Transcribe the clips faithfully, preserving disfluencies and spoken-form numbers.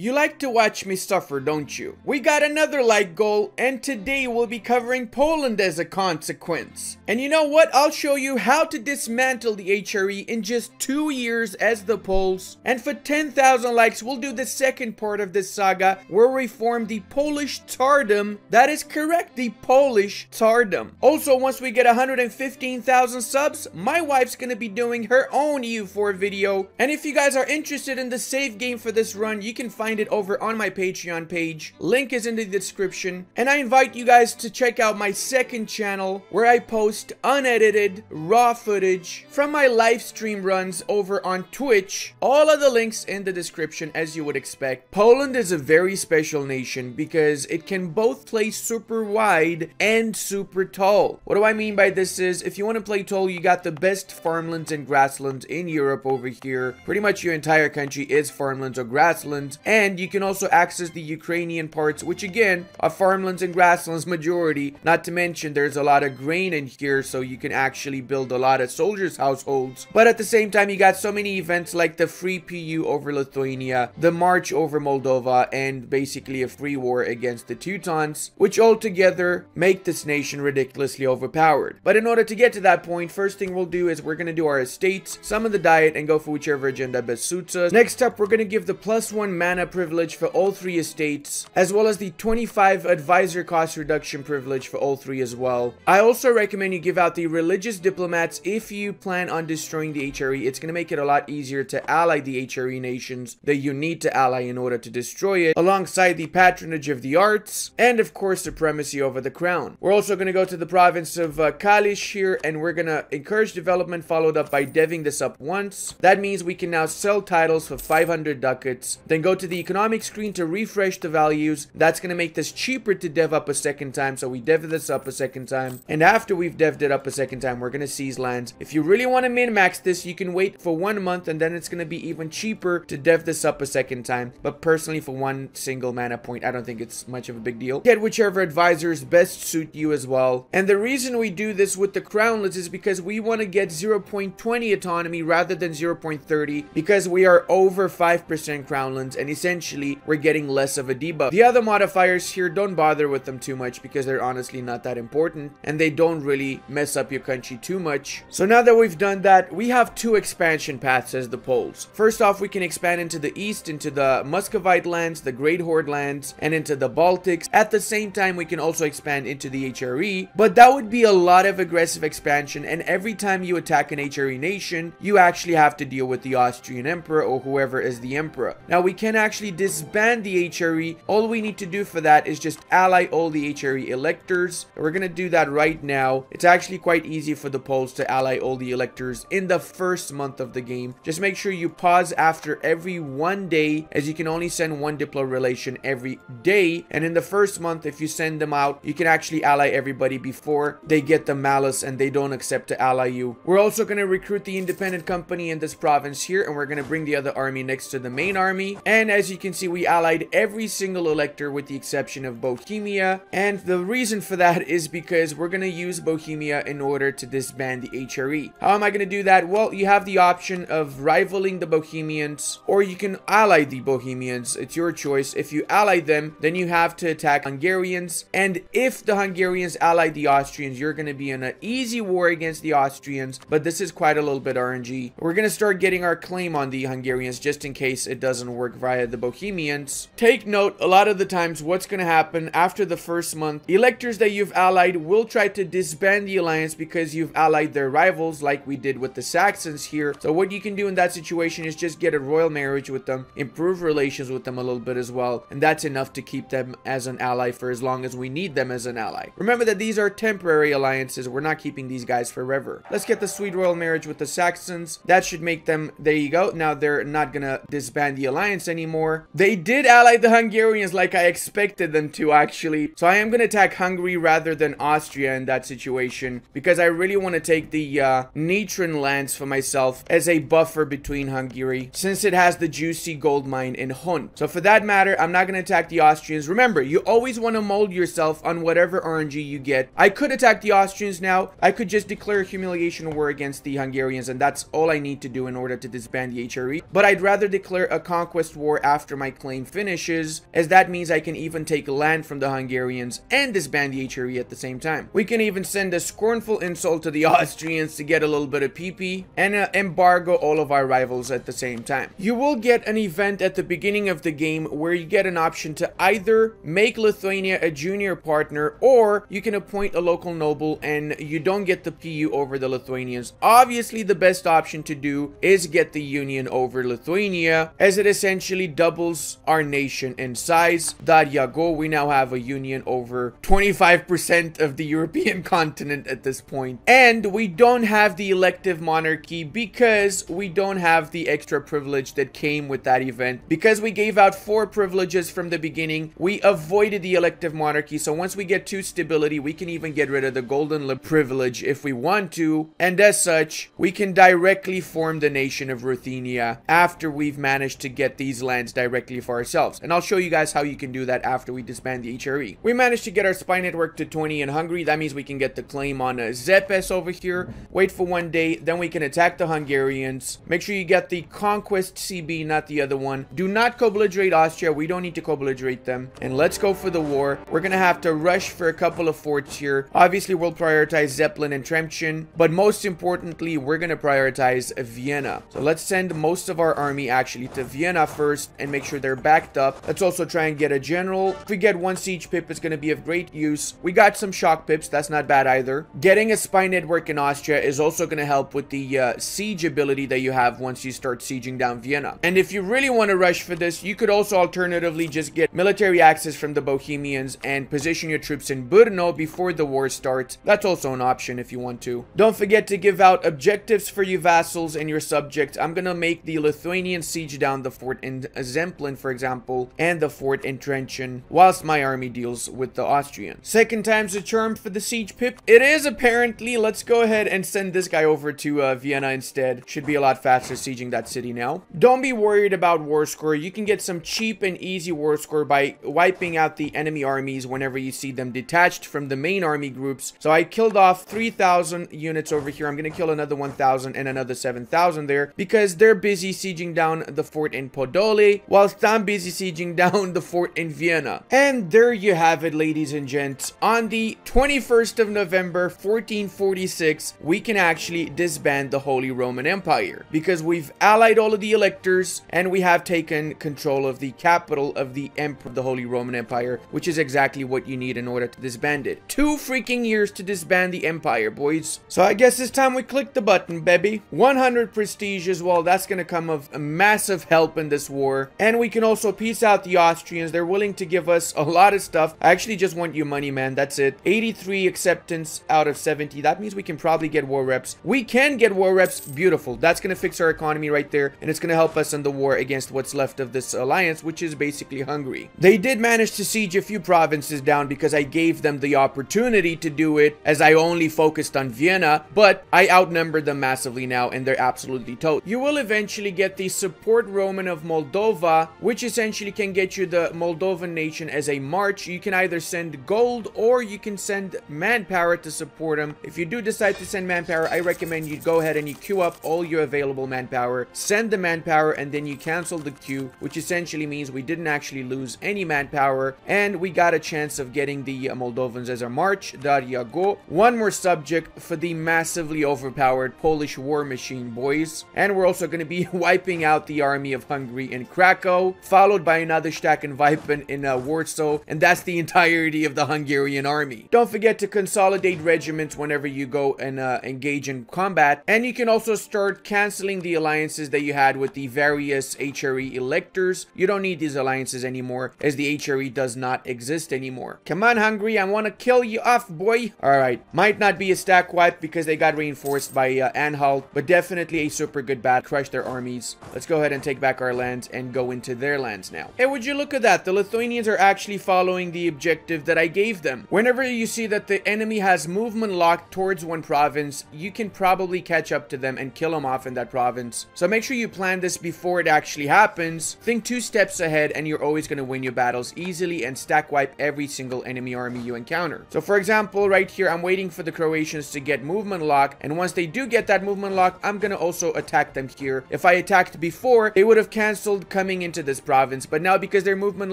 You like to watch me suffer, don't you? We got another like goal, and today we'll be covering Poland as a consequence. And you know what? I'll show you how to dismantle the H R E in just two years as the Poles. And for ten thousand likes, we'll do the second part of this saga, where we form the Polish Tsardom. That is correct, the Polish Tsardom. Also, once we get one hundred fifteen thousand subs, my wife's gonna be doing her own E U four video. And if you guys are interested in the save game for this run, you can find it over on my Patreon page. Link is in the description. And I invite you guys to check out my second channel, where I post unedited raw footage from my live stream runs over on Twitch. All of the links in the description, as you would expect. Poland is a very special nation because it can both play super wide and super tall. What do I mean by this is, if you want to play tall, you got the best farmlands and grasslands in Europe over here. Pretty much your entire country is farmlands or grasslands. And And you can also access the Ukrainian parts, which again are farmlands and grasslands majority. Not to mention there's a lot of grain in here, so you can actually build a lot of soldiers' households. But at the same time, you got so many events like the free P U over Lithuania, the march over Moldova, and basically a free war against the Teutons, which altogether make this nation ridiculously overpowered. But in order to get to that point, first thing we'll do is we're going to do our estates, some of the diet, and go for whichever agenda best suits us. Next up, we're going to give the plus one mana privilege for all three estates, as well as the twenty-five advisor cost reduction privilege for all three as well. I also recommend you give out the religious diplomats if you plan on destroying the H R E. It's going to make it a lot easier to ally the H R E nations that you need to ally in order to destroy it, alongside the patronage of the arts, and of course supremacy over the crown. We're also going to go to the province of uh, Kalish here, and we're going to encourage development, followed up by deving this up once. That means we can now sell titles for five hundred ducats, then go to the economic screen to refresh the values. That's going to make this cheaper to dev up a second time, so we dev this up a second time, and after we've deved it up a second time, we're going to seize lands. If you really want to min-max this, you can wait for one month, and then it's going to be even cheaper to dev this up a second time. But personally, for one single mana point, I don't think it's much of a big deal. Get whichever advisors best suit you as well. And the reason we do this with the crownlets is because we want to get zero point two zero autonomy rather than zero point three zero, because we are over five percent crownlands, and essentially we're getting less of a debuff. The other modifiers here, don't bother with them too much, because they're honestly not that important, and they don't really mess up your country too much. So now that we've done that, we have two expansion paths as the Poles. First off, we can expand into the east, into the Muscovite lands, the Great Horde lands, and into the Baltics. At the same time, we can also expand into the H R E, but that would be a lot of aggressive expansion, and every time you attack an H R E nation, you actually have to deal with the Austrian Emperor or whoever is the Emperor. Now, we can actually actually disband the H R E. All we need to do for that is just ally all the H R E electors. We're gonna do that right now. It's actually quite easy for the Poles to ally all the electors in the first month of the game. Just make sure you pause after every one day, as you can only send one diplo relation every day. And in the first month, if you send them out, you can actually ally everybody before they get the malice and they don't accept to ally you. We're also gonna recruit the independent company in this province here, and we're gonna bring the other army next to the main army. And as As you can see, we allied every single elector with the exception of Bohemia, and the reason for that is because we're going to use Bohemia in order to disband the H R E. How am I going to do that? Well, you have the option of rivaling the Bohemians, or you can ally the Bohemians. It's your choice. If you ally them, then you have to attack Hungarians, and if the Hungarians ally the Austrians, you're going to be in an easy war against the Austrians, but this is quite a little bit R N G. We're going to start getting our claim on the Hungarians just in case it doesn't work via the Bohemians. Take note, a lot of the times what's going to happen after the first month, electors that you've allied will try to disband the alliance because you've allied their rivals, like we did with the Saxons here. So what you can do in that situation is just get a royal marriage with them, improve relations with them a little bit as well, and that's enough to keep them as an ally for as long as we need them as an ally. Remember that these are temporary alliances. We're not keeping these guys forever. Let's get the sweet royal marriage with the Saxons. That should make them, there you go, now they're not gonna disband the alliance anymore. They did ally the Hungarians like I expected them to, actually. So I am going to attack Hungary rather than Austria in that situation, because I really want to take the uh, Nitren lands for myself as a buffer between Hungary, since it has the juicy gold mine in Hun. So for that matter, I'm not going to attack the Austrians. Remember, you always want to mold yourself on whatever R N G you get. I could attack the Austrians now. I could just declare a humiliation war against the Hungarians, and that's all I need to do in order to disband the H R E. But I'd rather declare a conquest war after my claim finishes, as that means I can even take land from the Hungarians and disband the H R E at the same time. We can even send a scornful insult to the Austrians to get a little bit of pee-pee and uh, embargo all of our rivals at the same time. You will get an event at the beginning of the game where you get an option to either make Lithuania a junior partner, or you can appoint a local noble and you don't get the P U over the Lithuanians. Obviously the best option to do is get the Union over Lithuania, as it essentially doubles our nation in size. There you go, we now have a Union over twenty-five percent of the European continent at this point. And we don't have the elective monarchy because we don't have the extra privilege that came with that event. Because we gave out four privileges from the beginning, we avoided the elective monarchy. So once we get to stability, we can even get rid of the golden lip privilege if we want to. And as such, we can directly form the nation of Ruthenia after we've managed to get these lands directly for ourselves. And I'll show you guys how you can do that after we disband the H R E. We managed to get our spy network to twenty in Hungary. That means we can get the claim on uh, Zepes over here. Wait for one day, then we can attack the Hungarians. Make sure you get the Conquest C B, not the other one. Do not co-belligerate Austria. We don't need to co-belligerate them. And let's go for the war. We're gonna have to rush for a couple of forts here. Obviously, we'll prioritize Zemplin and Trenchin, but most importantly, we're gonna prioritize Vienna. So let's send most of our army actually to Vienna first and make sure they're backed up. Let's also try and get a general. If we get one siege pip, it's gonna be of great use. We got some shock pips. That's not bad either. Getting a spy network in Austria is also gonna help with the uh, siege ability that you have once you start sieging down Vienna. And if you really want to rush for this, you could also alternatively just get military access from the Bohemians and position your troops in Brno before the war starts. That's also an option if you want to. Don't forget to give out objectives for your vassals and your subjects. I'm gonna make the Lithuanian siege down the fort in Zemplin, for example, and the fort in Trenchin, whilst my army deals with the Austrian. Second time's a charm for the siege pip. It is apparently. Let's go ahead and send this guy over to uh, Vienna instead. Should be a lot faster sieging that city now. Don't be worried about war score. You can get some cheap and easy war score by wiping out the enemy armies whenever you see them detached from the main army groups. So I killed off three thousand units over here. I'm gonna kill another one thousand and another seven thousand there because they're busy sieging down the fort in Podole whilst I'm busy sieging down the fort in Vienna. And there you have it, ladies and gents. On the twenty-first of November fourteen forty-six, we can actually disband the Holy Roman Empire because we've allied all of the electors and we have taken control of the capital of the Emperor of the Holy Roman Empire, which is exactly what you need in order to disband it. Two freaking years to disband the empire, boys. So I guess it's time we click the button, baby. one hundred prestige as well. That's gonna come of a massive help in this war. And we can also peace out the Austrians. They're willing to give us a lot of stuff. I actually just want your money, man. That's it. eighty-three acceptance out of seventy. That means we can probably get war reps. We can get war reps. Beautiful. That's gonna fix our economy right there, and it's gonna help us in the war against what's left of this alliance, which is basically Hungary. They did manage to siege a few provinces down because I gave them the opportunity to do it, as I only focused on Vienna, but I outnumbered them massively now and they're absolutely toast. You will eventually get the support Roman of Moldova, which essentially can get you the Moldovan nation as a march. You can either send gold or you can send manpower to support them. If you do decide to send manpower, I recommend you go ahead and you queue up all your available manpower, send the manpower, and then you cancel the queue, which essentially means we didn't actually lose any manpower and we got a chance of getting the Moldovans as our march. There you go. One more subject for the massively overpowered Polish war machine, boys. And we're also going to be wiping out the army of Hungary in Krakow, followed by another Stack and Vipen in uh, Warsaw, and that's the entirety of the Hungarian army. Don't forget to consolidate regiments whenever you go and uh, engage in combat, and you can also start canceling the alliances that you had with the various H R E electors. You don't need these alliances anymore, as the H R E does not exist anymore. Come on, Hungary, I want to kill you off, boy. All right, might not be a stack wipe because they got reinforced by uh, Anhalt, but definitely a super good bat. Crush their armies. Let's go ahead and take back our lands and go into their lands now. Hey, would you look at that? The Lithuanians are actually following the objective that I gave them. Whenever you see that the enemy has movement locked towards one province, you can probably catch up to them and kill them off in that province. So make sure you plan this before it actually happens. Think two steps ahead and you're always going to win your battles easily and stack wipe every single enemy army you encounter. So for example, right here, I'm waiting for the Croatians to get movement lock, and once they do get that movement lock, I'm going to also attack them here. If I attacked before, they would have cancelled of coming into this province, but now because their movement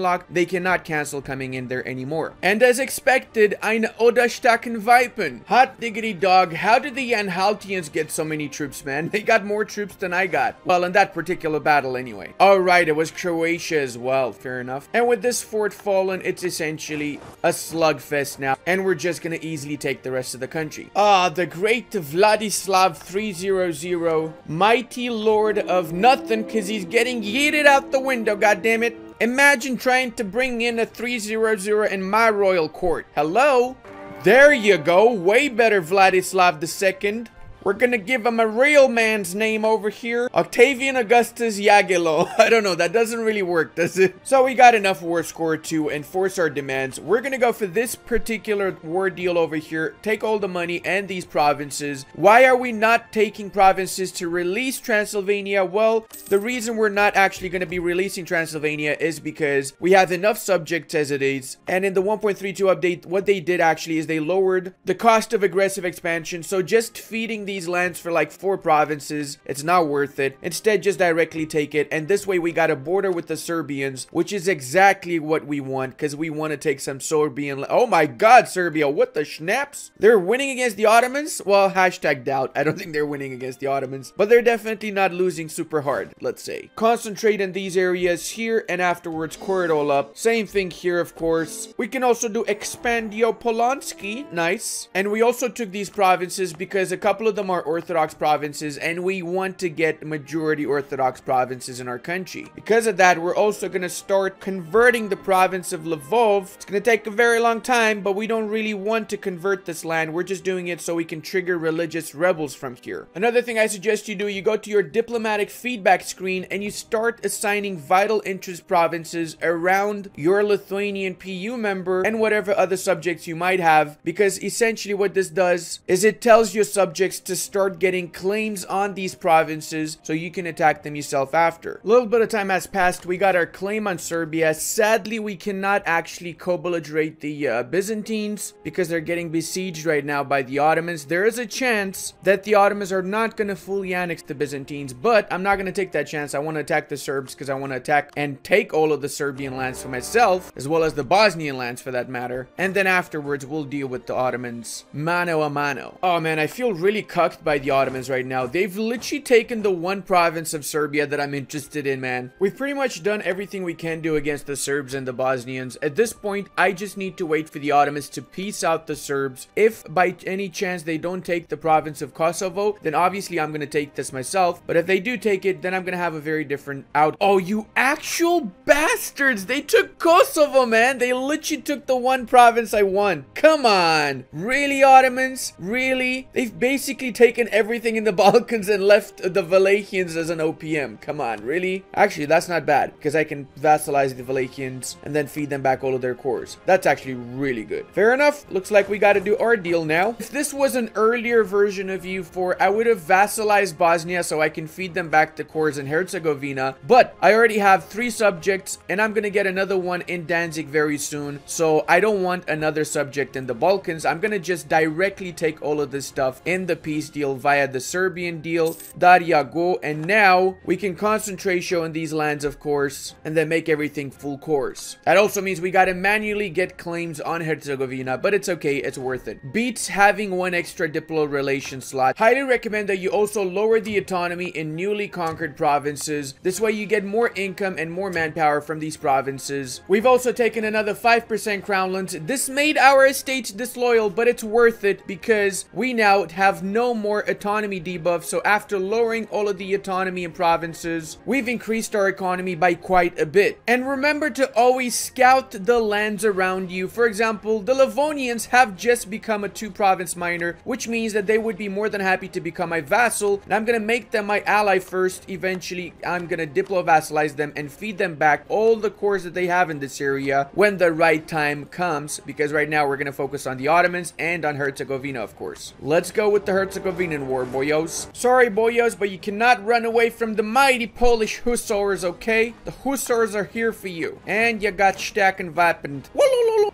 locked, they cannot cancel coming in there anymore. And as expected, ein Oderstacken Vipen. Hot diggity dog, how did the Anhaltians get so many troops, man? They got more troops than I got. Well, in that particular battle anyway. Alright, it was Croatia as well, fair enough. And with this fort fallen, it's essentially a slugfest now, and we're just gonna easily take the rest of the country. Ah, the great Vladislav three hundred, mighty lord of nothing, cause he's getting yeeted out the window, goddammit. Imagine trying to bring in a three hundred in my royal court. Hello? There you go, way better Vladislav the second. We're gonna give him a real man's name over here. Octavian Augustus Jagiello. I don't know, that doesn't really work, does it? So we got enough war score to enforce our demands. We're gonna go for this particular war deal over here. Take all the money and these provinces. Why are we not taking provinces to release Transylvania? Well, the reason we're not actually gonna be releasing Transylvania is because we have enough subjects as it is. And in the one point three two update, what they did actually is they lowered the cost of aggressive expansion. So just feeding the these lands for like four provinces, it's not worth it. Instead, just directly take it, and this way we got a border with the Serbians, which is exactly what we want, because we want to take some Serbian. Oh my god, Serbia, what the schnapps? They're winning against the Ottomans? Well, hashtag doubt. I don't think they're winning against the Ottomans, but they're definitely not losing super hard, let's say. Concentrate in these areas here, and afterwards core it all up. Same thing here, of course. We can also do Expandio Polonski, nice. And we also took these provinces because a couple of them are Orthodox provinces, and we want to get majority Orthodox provinces in our country. Because of that, we're also going to start converting the province of Lvov. It's going to take a very long time, but we don't really want to convert this land. We're just doing it so we can trigger religious rebels from here. Another thing I suggest you do, you go to your diplomatic feedback screen and you start assigning vital interest provinces around your Lithuanian P U member and whatever other subjects you might have, because essentially what this does is it tells your subjects to start getting claims on these provinces so you can attack them yourself after. A little bit of time has passed. We got our claim on Serbia. Sadly, we cannot actually co-belligerate the uh, Byzantines because they're getting besieged right now by the Ottomans. There is a chance that the Ottomans are not going to fully annex the Byzantines, but I'm not going to take that chance. I want to attack the Serbs because I want to attack and take all of the Serbian lands for myself, as well as the Bosnian lands for that matter. And then afterwards, we'll deal with the Ottomans mano a mano. Oh man, I feel really cucked by the Ottomans right now. They've literally taken the one province of Serbia that I'm interested in, man. We've pretty much done everything we can do against the Serbs and the Bosnians. At this point, I just need to wait for the Ottomans to peace out the Serbs. If by any chance they don't take the province of Kosovo, then obviously I'm going to take this myself. But if they do take it, then I'm going to have a very different out. Oh, you actual bastards! They took Kosovo, man! They literally took the one province I won. Come on! Really, Ottomans? Really? They've basically taken everything in the Balkans and left the Valachians as an O P M. Come on, really? Actually, that's not bad, because I can vassalize the Valachians and then feed them back all of their cores. That's actually really good. Fair enough. Looks like we got to do our deal now. If this was an earlier version of E U four, I would have vassalized Bosnia so I can feed them back the cores in Herzegovina, but I already have three subjects, and I'm going to get another one in Danzig very soon, so I don't want another subject in the Balkans. I'm going to just directly take all of this stuff in the peace deal via the Serbian deal, Daryago, and now we can concentratio in these lands, of course, and then make everything full course. That also means we gotta manually get claims on Herzegovina, but it's okay, it's worth it. Beats having one extra diplo relation slot. Highly recommend that you also lower the autonomy in newly conquered provinces. This way you get more income and more manpower from these provinces. We've also taken another five percent crownlands. This made our estates disloyal, but it's worth it because we now have no No more autonomy debuff, so after lowering all of the autonomy in provinces, we've increased our economy by quite a bit. And remember to always scout the lands around you. For example, the Livonians have just become a two province minor, which means that they would be more than happy to become my vassal, and I'm gonna make them my ally first. Eventually I'm gonna diplo vassalize them and feed them back all the cores that they have in this area when the right time comes, because right now we're gonna focus on the Ottomans and on Herzegovina, of course. Let's go with the Herzegovina Herzegovinan war, boyos. Sorry, boyos, but you cannot run away from the mighty Polish hussars, okay? The hussars are here for you. And you got stack and vappened.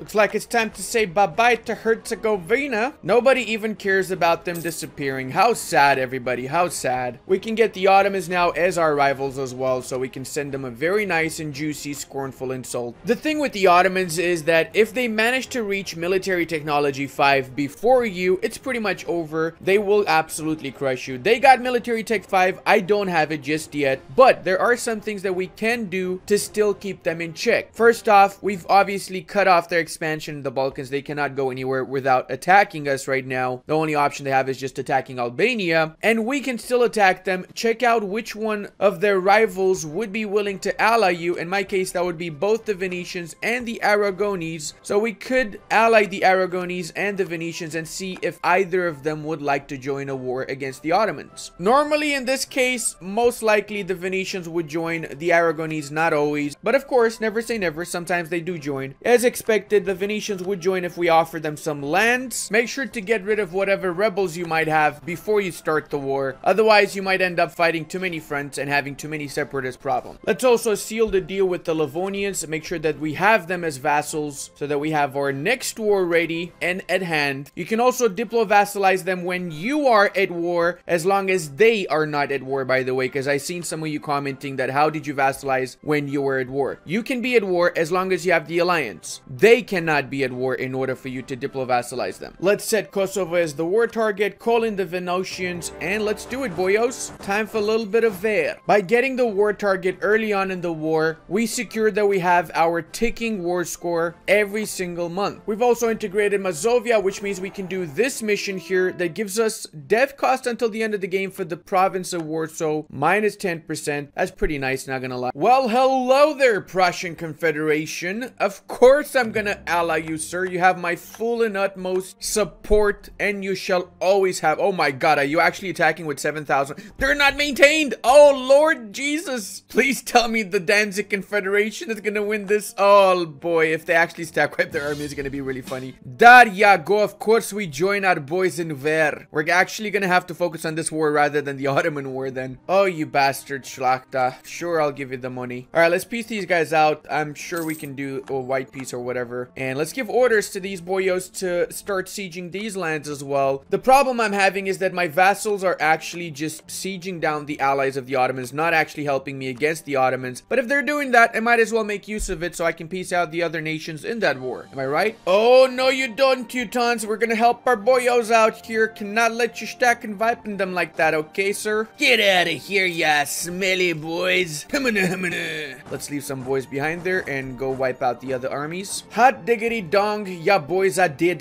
Looks like it's time to say bye-bye to Herzegovina. Nobody even cares about them disappearing. How sad, everybody. How sad. We can get the Ottomans now as our rivals as well, so we can send them a very nice and juicy, scornful insult. The thing with the Ottomans is that if they manage to reach military technology five before you, it's pretty much over. They will absolutely crush you. They got military tech five. I don't have it just yet, but there are some things that we can do to still keep them in check. First off, we've obviously cut off their expansion in the Balkans. They cannot go anywhere without attacking us right now. The only option they have is just attacking Albania, and we can still attack them. Check out which one of their rivals would be willing to ally you. In my case, that would be both the Venetians and the Aragonese, so we could ally the Aragonese and the Venetians and see if either of them would like to join a war against the Ottomans. Normally, in this case, most likely the Venetians would join the Aragonese, not always, but of course, never say never. Sometimes they do join. As expected, the Venetians would join if we offer them some lands. Make sure to get rid of whatever rebels you might have before you start the war. Otherwise, you might end up fighting too many fronts and having too many separatist problems. Let's also seal the deal with the Livonians. Make sure that we have them as vassals so that we have our next war ready and at hand. You can also diplo-vassalize them when you are at war, as long as they are not at war, by the way, because I've seen some of you commenting that how did you vassalize when you were at war? You can be at war as long as you have the alliance. They cannot be at war in order for you to diplo-vassalize them. Let's set Kosovo as the war target, call in the Venetians, and let's do it, boyos. Time for a little bit of there. By getting the war target early on in the war, we secure that we have our ticking war score every single month. We've also integrated Mazovia, which means we can do this mission here that gives us dev cost until the end of the game for the province of Warsaw, minus ten percent. That's pretty nice, not gonna lie. Well, hello there, Prussian Confederation. Of course I'm gonna ally you, sir. You have my full and utmost support, and you shall always have... Oh my god, are you actually attacking with seven thousand? They're not maintained! Oh Lord Jesus! Please tell me the Danzig Confederation is gonna win this. Oh boy, if they actually stack wipe their army, it's gonna be really funny. Darya go, of course we join our boys in Ver. We're actually gonna have to focus on this war rather than the Ottoman war then. Oh, you bastard Schlachta. Sure, I'll give you the money. Alright, let's piece these guys out. I'm sure we can do a white piece or whatever. And let's give orders to these boyos to start sieging these lands as well. The problem I'm having is that my vassals are actually just sieging down the allies of the Ottomans, not actually helping me against the Ottomans. But if they're doing that, I might as well make use of it so I can piece out the other nations in that war. Am I right? Oh, no you don't, Teutons. We're gonna help our boyos out here. Cannot let you stack and vipen them like that, okay, sir? Get out of here, ya smelly boys. Let's leave some boys behind there and go wipe out the other armies. Hot diggity dong, ya boys are dead.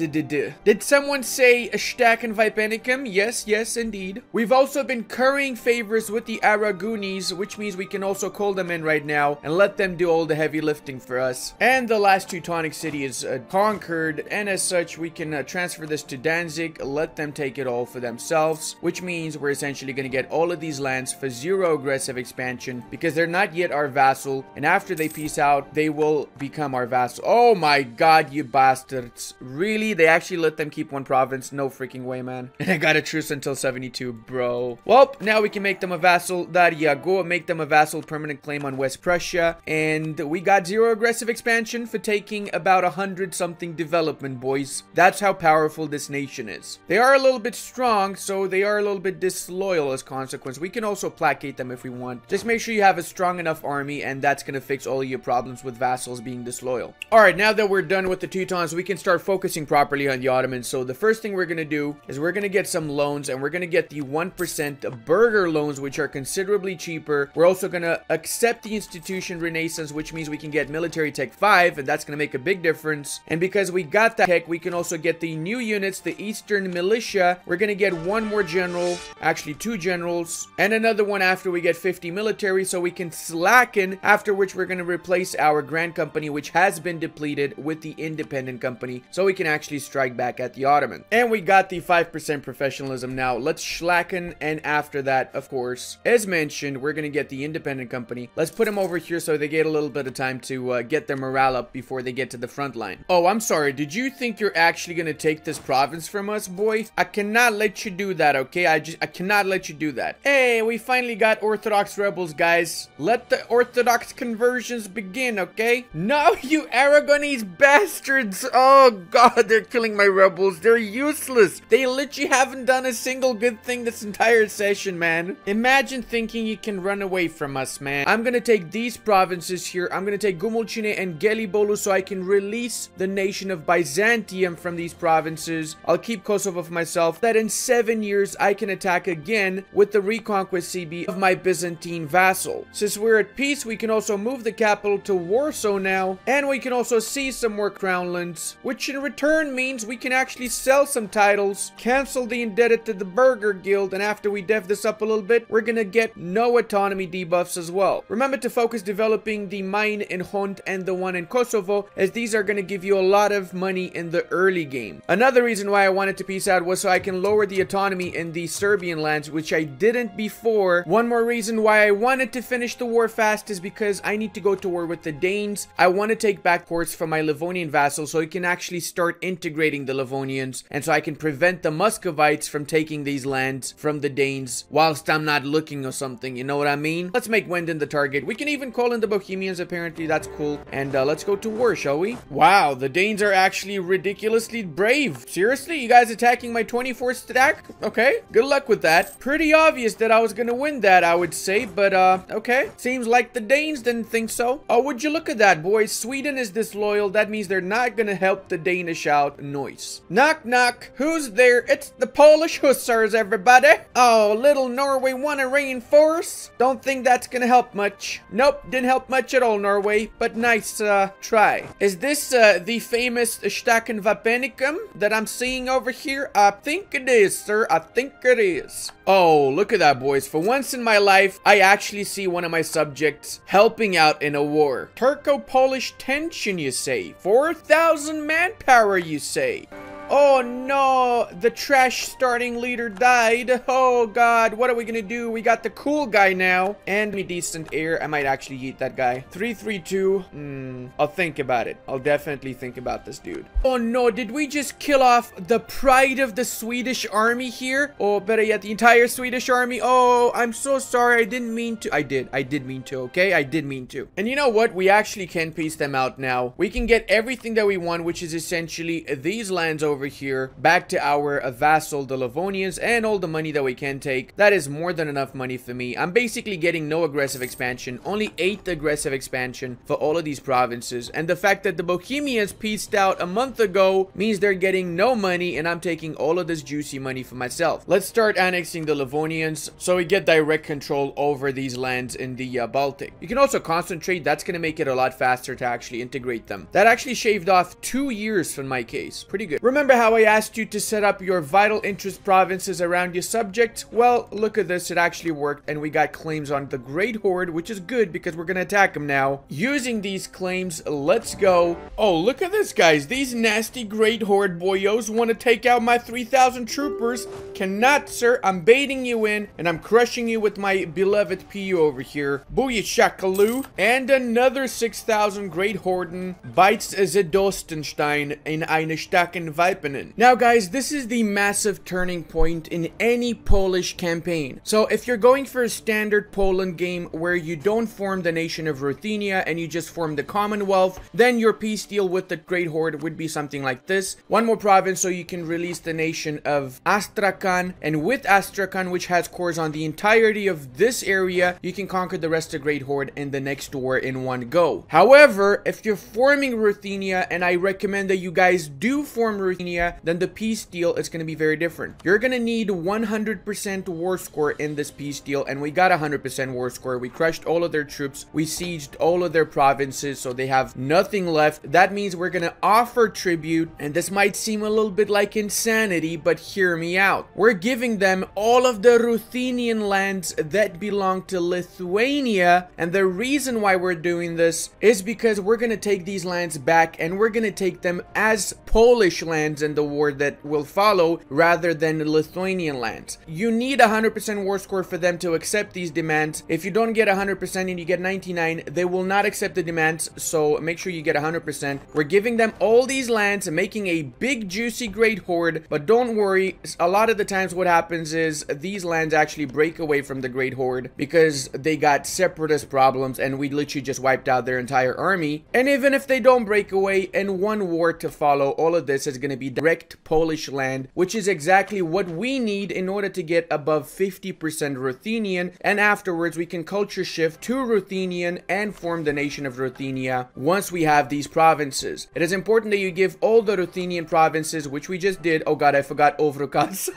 Did someone say stack and vipenicum? Yes, yes, indeed. We've also been currying favors with the Aragonese, which means we can also call them in right now and let them do all the heavy lifting for us. And the last Teutonic city is uh, conquered, and as such we can uh, transfer this to Danzig, let them take it all for themselves, which means we're essentially going to get all of these lands for zero aggressive expansion because they're not yet our vassal, and after they peace out they will become our vassal. Oh my god, you bastards. Really? They actually let them keep one province? No freaking way, man. And I got a truce until seventy-two, bro. Well, now we can make them a vassal. There you go, make them a vassal, permanent claim on West Prussia, and we got zero aggressive expansion for taking about a hundred something development, boys. That's how powerful this nation is. They are a little bit strong, so they are a little bit disloyal as consequence. We can also placate them if we want. Just make sure you have a strong enough army, and that's gonna fix all your problems with vassals being disloyal. Alright, now that we're done with the Teutons, we can start focusing properly on the Ottomans. So the first thing we're gonna do is we're gonna get some loans, and we're gonna get the one percent burger loans, which are considerably cheaper. We're also gonna accept the institution renaissance, which means we can get military tech five, and that's gonna make a big difference. And because we got that tech, we can also get the new units, the Eastern Militia. We're gonna get one more general, actually two generals, and another one after we get fifty military, so we can slacken, after which we're gonna replace our Grand Company, which has been depleted, with the Independent Company, so we can actually strike back at the Ottoman. And we got the five percent professionalism now. Let's slacken, and after that, of course, as mentioned, we're gonna get the Independent Company. Let's put them over here so they get a little bit of time to uh, get their morale up before they get to the front line. Oh, I'm sorry. Did you think you're actually gonna take this province from us, boy? I cannot let you do that, okay? I just, I cannot let you do that. Hey, we finally got Orthodox rebels, guys. Let the Orthodox conversions begin, okay? No, you Aragonese these bastards! Oh god, they're killing my rebels. They're useless. They literally haven't done a single good thing this entire session, man. Imagine thinking you can run away from us, man. I'm gonna take these provinces here. I'm gonna take Gumulchine and Gelibolu so I can release the nation of Byzantium from these provinces. I'll keep Kosovo for myself. That in seven years, I can attack again with the reconquest C B of my Byzantine vassal. Since we're at peace, we can also move the capital to Warsaw now, and we can also seize some more crownlands, which in return means we can actually sell some titles, cancel the indebted to the Burger Guild, and after we dev this up a little bit, we're gonna get no autonomy debuffs as well. Remember to focus developing the mine in Hont and the one in Kosovo, as these are gonna give you a lot of money in the early game. Another reason why I wanted to peace out was so I can lower the autonomy in the Serbian lands, which I didn't before. One more reason why I wanted to finish the war fast is because I need to go to war with the Danes. I want to take back ports from my Livonian vassal so he can actually start integrating the Livonians, and so I can prevent the Muscovites from taking these lands from the Danes whilst I'm not looking or something, you know what I mean? Let's make Wenden the target. We can even call in the Bohemians, apparently, that's cool. And uh, let's go to war, shall we? Wow, the Danes are actually ridiculously brave. Seriously? You guys attacking my twenty-fourth stack? Okay, good luck with that. Pretty obvious that I was gonna win that, I would say, but uh, okay. Seems like the Danes didn't think so. Oh, would you look at that, boys? Sweden is disloyal. That means they're not gonna help the Danish out. Noise. Knock, knock. Who's there? It's the Polish hussars, everybody. Oh, little Norway wanna reinforce? Don't think that's gonna help much. Nope, didn't help much at all, Norway, but nice, uh, try. Is this, uh, the famous Stackenwapenicum that I'm seeing over here? I think it is, sir. I think it is. Oh, look at that, boys. For once in my life, I actually see one of my subjects helping out in a war. Turco-Polish tension, you say? four thousand manpower, you say? Oh no, the trash starting leader died. Oh god, what are we gonna do? We got the cool guy now. And me decent air. I might actually eat that guy. three three two. Hmm, I'll think about it. I'll definitely think about this dude. Oh no, did we just kill off the pride of the Swedish army here? Or better yet, the entire Swedish army? Oh, I'm so sorry. I didn't mean to. I did. I did mean to, okay? I did mean to. And you know what? We actually can piece them out now. We can get everything that we want, which is essentially these lands over here back to our uh, vassal, the Livonians, and all the money that we can take. That is more than enough money for me. I'm basically getting no aggressive expansion, only eight aggressive expansion for all of these provinces, and the fact that the Bohemians pieced out a month ago means they're getting no money, and I'm taking all of this juicy money for myself. Let's start annexing the Livonians so we get direct control over these lands in the uh, Baltic. You can also concentrate. That's going to make it a lot faster to actually integrate them. That actually shaved off two years from my case. Pretty good. Remember how I asked you to set up your vital interest provinces around your subject? Well, look at this. It actually worked, and we got claims on the Great Horde, which is good because we're gonna attack them now. Using these claims, let's go. Oh, look at this, guys. These nasty Great Horde boyos want to take out my three thousand troopers. Cannot, sir. I'm baiting you in, and I'm crushing you with my beloved P U over here. Booyah shakaloo. And another six thousand Great Horden bites Zedostenstein in eine starken Weib. Now, guys, this is the massive turning point in any Polish campaign. So if you're going for a standard Poland game where you don't form the nation of Ruthenia and you just form the Commonwealth, then your peace deal with the Great Horde would be something like this. One more province so you can release the nation of Astrakhan, and with Astrakhan, which has cores on the entirety of this area, you can conquer the rest of Great Horde in the next war in one go. However, if you're forming Ruthenia, and I recommend that you guys do form Ruthenia, then the peace deal is going to be very different. You're going to need one hundred percent war score in this peace deal, and we got one hundred percent war score. We crushed all of their troops. We sieged all of their provinces, so they have nothing left. That means we're going to offer tribute, and this might seem a little bit like insanity, but hear me out. We're giving them all of the Ruthenian lands that belong to Lithuania, and the reason why we're doing this is because we're going to take these lands back, and we're going to take them as Polish lands lands and the war that will follow rather than Lithuanian lands. You need one hundred percent war score for them to accept these demands. If you don't get one hundred percent and you get ninety-nine, they will not accept the demands, so make sure you get one hundred percent. We're giving them all these lands, making a big juicy great horde, but don't worry, a lot of the times what happens is these lands actually break away from the great horde because they got separatist problems and we literally just wiped out their entire army. And even if they don't break away, and one war to follow, all of this is going to be direct Polish land, which is exactly what we need in order to get above fifty percent Ruthenian, and afterwards we can culture shift to Ruthenian and form the nation of Ruthenia once we have these provinces. It is important that you give all the Ruthenian provinces, which we just did. Oh god, I forgot Ovrukas.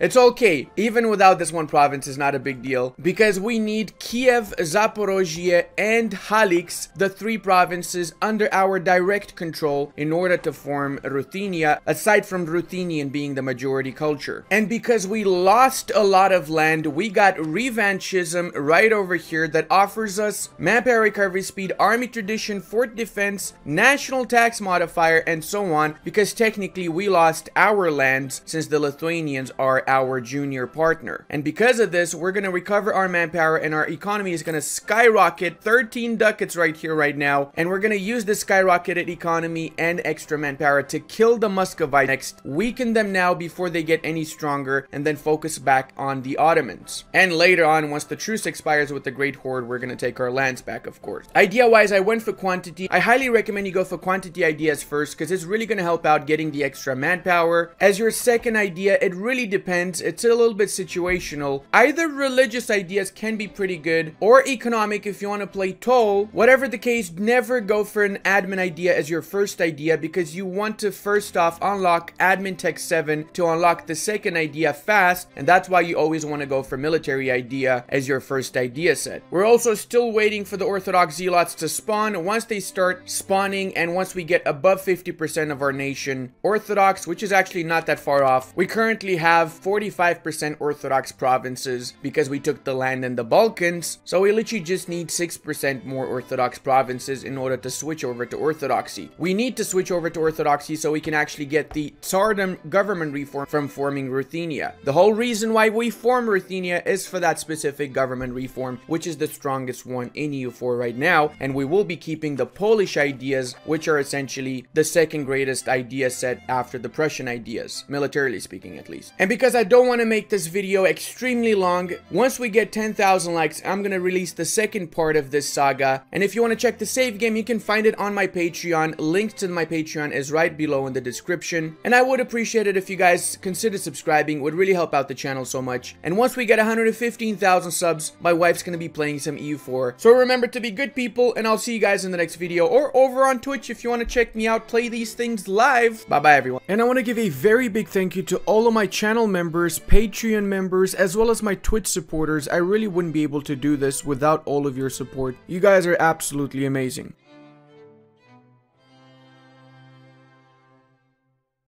It's okay, even without this one province is not a big deal, because we need Kiev, Zaporozhye, and Halyx, the three provinces under our direct control in order to form Ruthenia, aside from Ruthenian being the majority culture. And because we lost a lot of land, we got revanchism right over here that offers us manpower recovery speed, army tradition, fort defense, national tax modifier, and so on, because technically we lost our lands since the Lithuanians are our junior partner. And because of this, we're going to recover our manpower and our economy is going to skyrocket thirteen ducats right here right now, and we're going to use this skyrocketed economy and extra manpower to kill the Muscovite next, weaken them now before they get any stronger, and then focus back on the Ottomans. And later on, once the truce expires with the Great Horde, we're going to take our lands back, of course. Idea wise, I went for quantity. I highly recommend you go for quantity ideas first, because it's really going to help out getting the extra manpower. As your second idea, it really depends. It's a little bit situational. Either religious ideas can be pretty good, or economic if you want to play toll. Whatever the case, never go for an admin idea as your first idea, because you want to first off unlock admin tech seven to unlock the second idea fast, and that's why you always want to go for military idea as your first idea set. We're also still waiting for the Orthodox Zealots to spawn. Once they start spawning and once we get above fifty percent of our nation Orthodox, which is actually not that far off, we currently have forty-five percent Orthodox provinces because we took the land in the Balkans, so we literally just need six percent more Orthodox provinces in order to switch over to Orthodoxy. We need to switch over to Orthodoxy so we can actually get the Tsardom government reform from forming Ruthenia. The whole reason why we form Ruthenia is for that specific government reform, which is the strongest one in E U four right now, and we will be keeping the Polish ideas, which are essentially the second greatest idea set after the Prussian ideas, militarily speaking at least. And because I don't want to make this video extremely long, once we get ten thousand likes, I'm going to release the second part of this saga. And if you want to check the save game, you can find it on my Patreon. Link to my Patreon is right below in the description. And I would appreciate it if you guys consider subscribing. It would really help out the channel so much. And once we get one hundred fifteen thousand subs, my wife's going to be playing some E U four. So remember to be good people, and I'll see you guys in the next video, or over on Twitch if you want to check me out, play these things live. Bye-bye, everyone. And I want to give a very big thank you to all of my channel channel members, Patreon members, as well as my Twitch supporters. I really wouldn't be able to do this without all of your support. You guys are absolutely amazing.